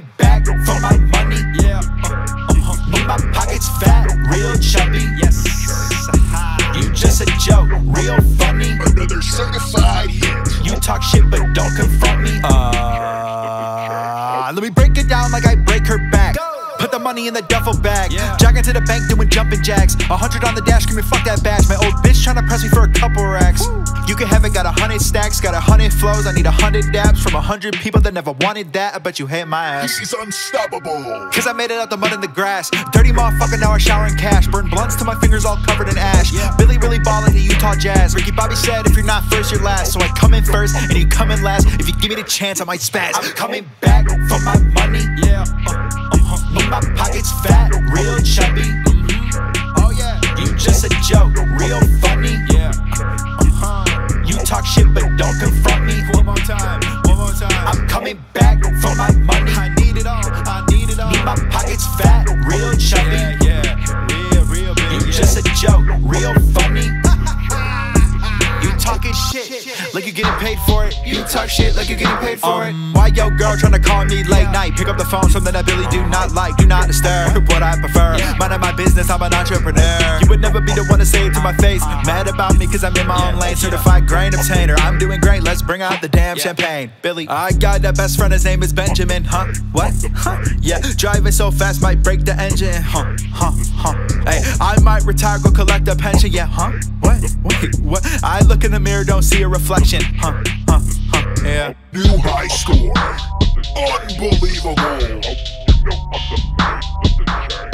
coming back for my money. Yeah, in my pockets fat, real chubby. Yes, you just a joke, real funny. Another certified hit. You talk shit but don't confront me. Let me break it down like I break her back. Put the money in the duffel bag, yeah. Jogging to the bank doing jumping jacks. 100 on the dash screaming fuck that badge. My old bitch tryna press me for a couple racks. Woo. You can have it, got 100 stacks, got 100 flows. I need 100 dabs from 100 people that never wanted that. I bet you hate my ass. He's unstoppable, cause I made it out the mud and the grass. Dirty motherfucker, now I shower in cash. Burn blunts till my fingers all covered in ash, yeah. Billy really ballin' to Utah Jazz. Ricky Bobby said if you're not first you're last. So I come in first and you come in last. If you give me the chance I might spaz. I'm coming back for my money. Yeah. My pockets fat, real chubby. Oh yeah, you just a joke, real funny. Yeah, you talk shit but don't confront me. One more time, I'm coming back for my money. I need it all, I need it all. Need my pockets fat, real chubby. Yeah, yeah, real big. You just a joke, real funny. Talking shit like you getting paid for it. You talk shit like you getting paid for it. Why yo girl tryna call me late night? Pick up the phone, something that Billy do not like. Do not disturb what I prefer. Mind my business, I'm an entrepreneur. You would never be the one to say it to my face. Mad about me cause I'm in my own lane. Certified grain obtainer, I'm doing great. Let's bring out the damn champagne. Billy, I got that best friend, his name is Benjamin. Huh? What? Huh? Yeah, driving so fast might break the engine. Huh? Huh? Huh? Hey, I might retire, go collect a pension. Yeah, huh? What? Wait, what? I look in the mirror, don't see a reflection. Huh, huh, huh, yeah. New high score, unbelievable.